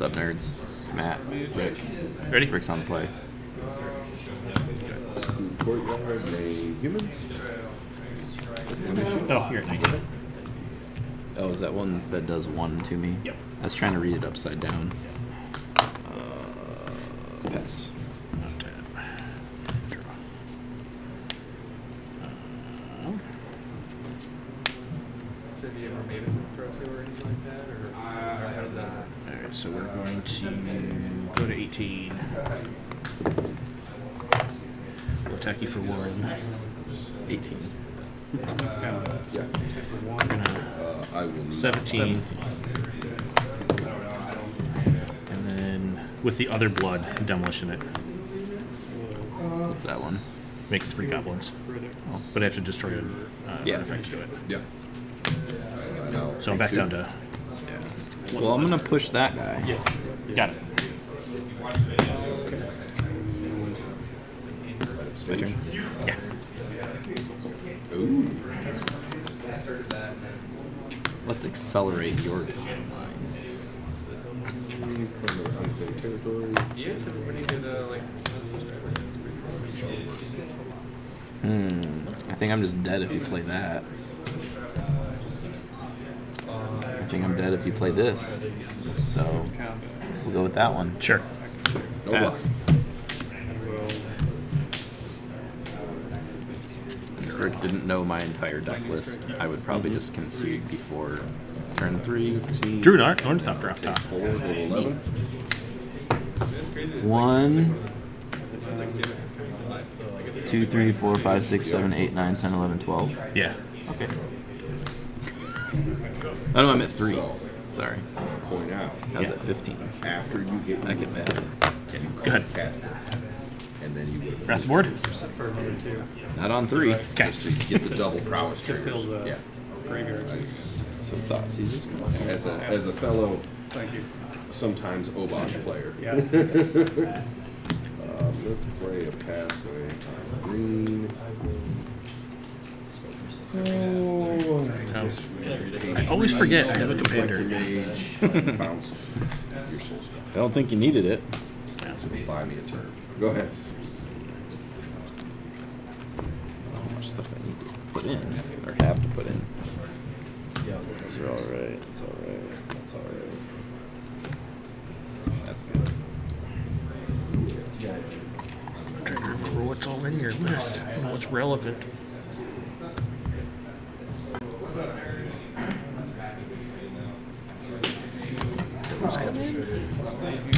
What's up, nerds? It's Matt, Rick. Ready? Rick's on the play. Courtyard, a human? Oh, here, thank you. Oh, is that one that does one to me? Yep. I was trying to read it upside down. Pass. Not dead. So have you ever made it to the Pro Tour or anything like that? Or how does that work? Alright, so we're going to go to 18. We'll attack you for Warren. 18. Yeah. We're gonna 17. And then with the other blood, demolition it. What's that one? Make 3 goblins. Oh. But I have to destroy an artifact to do it. Yeah. So I'm back down to. Yeah. Well, I'm gonna push that guy. Yes. Got it. Okay. It's my turn. Yeah. Ooh. Let's accelerate your timeline. Yes, everybody did like. I think I'm just dead if you play that. I think I'm dead if you play this. So we'll go with that one. Sure. Pass. If Rick didn't know my entire deck list, I would probably just concede before turn 3. Drew Nark, Ornstopper off top. 1, 2, 3, 4, 5, 6, 7, 8, 9, 10, 11, 12. Yeah. Okay. Oh no, I'm at 3. Sorry. Point out. I was at 15. After you get I get mad. Okay. Go ahead. And then you would rest board? Not on 3. Just to get the double prowess triggers. Yeah. So thought seizes. As a fellow, thank you. Sometimes Obosh player. Yeah. Let's play a pathway. Green. Oh, I always forget I have a commander. I don't think you needed it. Buy me a turn. Go ahead. How much stuff I need to put in, or have to put in. Those are alright, that's alright, that's alright. That's good. I'm trying to remember what's all in your list and what's relevant.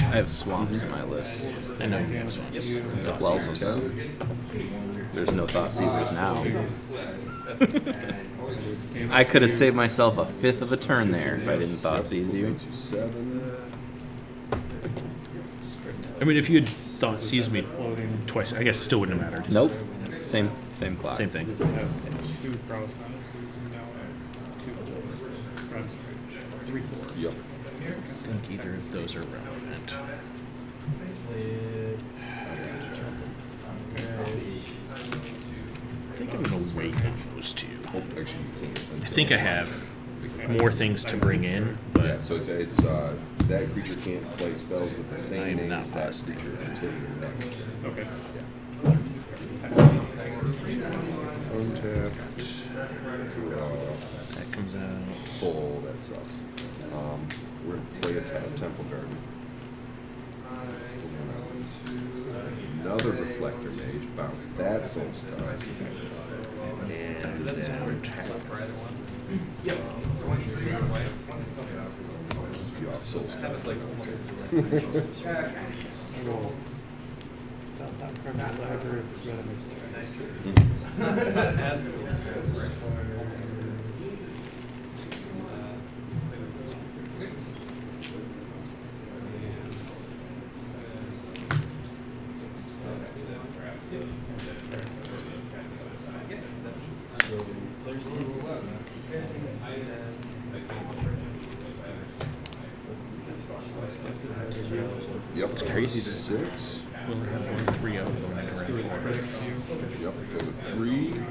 I have swamps in my list. I know you have swamps. Yep. Well, there's no thought seizes now. I could have saved myself a 1/5 of a turn there if I didn't thought seize you. I mean, if you had thought seized me twice, I guess it still wouldn't have mattered. Nope. Same clock. Same thing. Yep. I don't think either of those are relevant. I think I'm going to wait on those two. I think I have more things to bring in, but yeah, so it's that creature can't play spells with the same name as that creature until your next turn. Okay. Untapped. That comes out. Oh, that sucks. We're going to play a tap Temple Garden. Another Reflector Mage, bounce that soul star. And that's an attack. Yep. You off soul star. It's not as cool. Yep. It's crazy to 6. We'll have 1-3 out going into round 4. Yep, go with 3.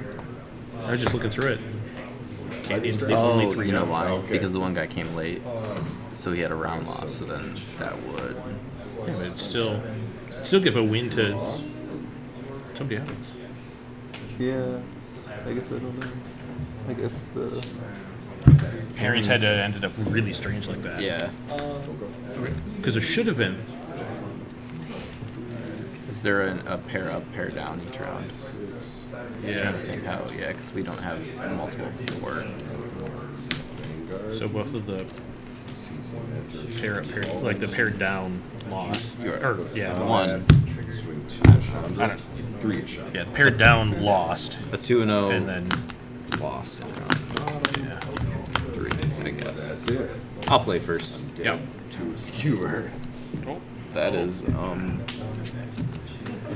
I was just looking through it. champions. The only three. You know why? Okay. Because the one guy came late, so he had a round loss. So then that would. Yeah, but it'd still give a win to somebody else. Yeah, I guess I don't know. I guess the pairings had to ended up really strange like that. Yeah. Because it should have been. Is there a pair up, pair down each round? Yeah. I think how, yeah, because we don't have multiple four. So both of the pair up, pair, like the pair down lost. Or, yeah, lost. One. I don't know. Three. Yeah, pair down lost. A 2-0. And then lost in round four. Yeah. Three, I guess. That's it. I'll play first. Yep. To a skewer. That is a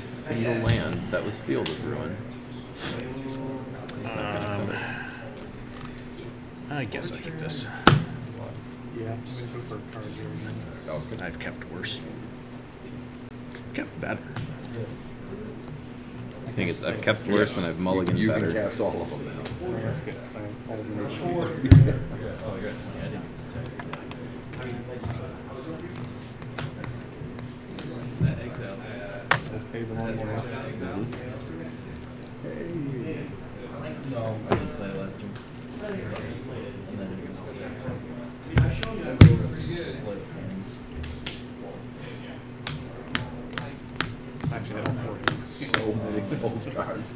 single land. That was Field of Ruin. I guess I keep this. Yeah. I've kept worse. Kept better. I think it's I've kept worse and I've mulliganed you better. You can cast all of them now. Yeah, that's good. That exile. Hey, the one more. Hey. No, I didn't play last time. And then it was good last time. I showed you that was pretty good. Actually, I have all 4. So many soul scars.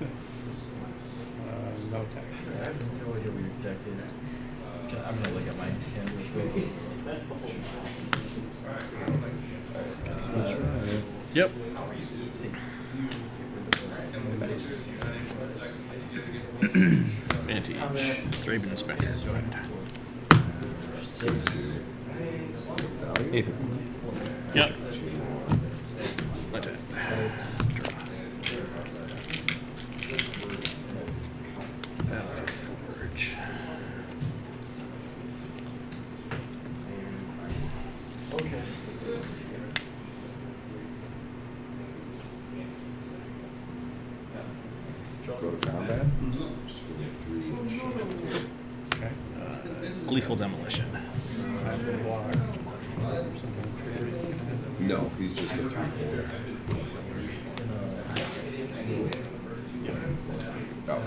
No tech. I have no idea what your deck is. I'm gonna look at my hand real quick. That's the whole yep. Vantage. 3 minutes back. Either. Yep. Demolition. No, he's just a 3/4. Oh.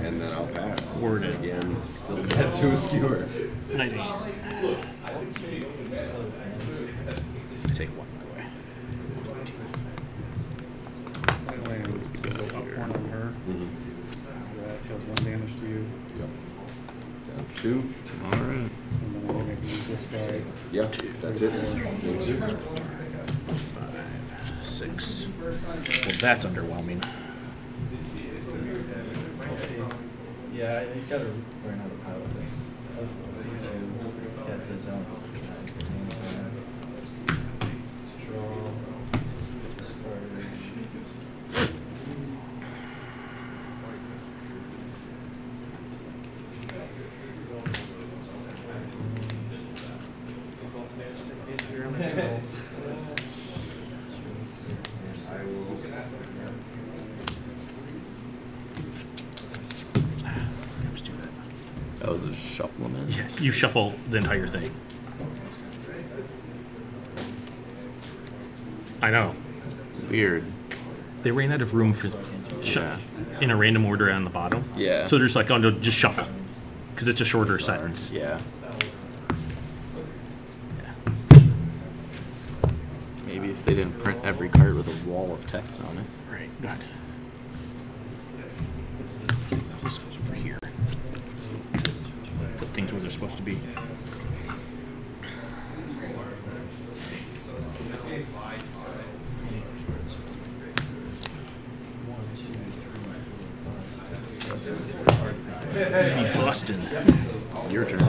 And then I'll pass. Word it again. Still dead to a skewer. 98. Take 1 by the way. Go up 1 on her. So that does 1 damage to you. Yep. Two. All right. And then I'm gonna use this guy. Yeah, that's it. 4, 5, 6. Well, that's underwhelming. Yeah, you gotta learn how to pilot this. You shuffle the entire thing. I know. Weird. They ran out of room for in a random order on the bottom. Yeah. So they're just like, oh no, just shuffle. Because it's a shorter sentence. Yeah. Yeah. Maybe if they didn't print every card with a wall of text on it. Right. God. This goes over here. Things where they're supposed to be. Hey, Boston. Your turn.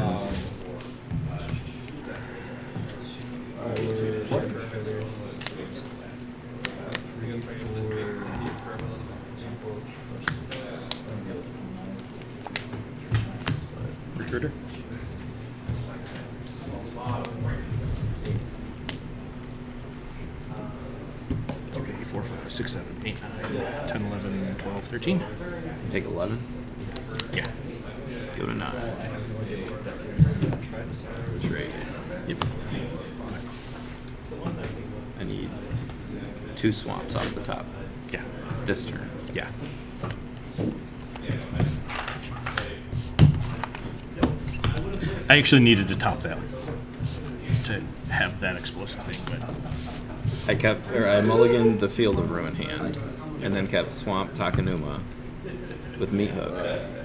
Recruiter. Okay, 4, 5, 6, 7, 8, 9, 10, 11, 12, 13. Take 11? Yeah. be able to not trade. Yep. I need 2 swamps off the top. Yeah. This turn. Yeah. I actually needed to top that to have that explosive thing, but I kept, or I mulliganed the Field of Ruin hand, and then kept Swamp Takenuma with Meat Hook,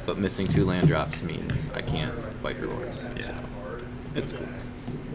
but missing 2 land drops means I can't wipe your board. Yeah. So it's cool.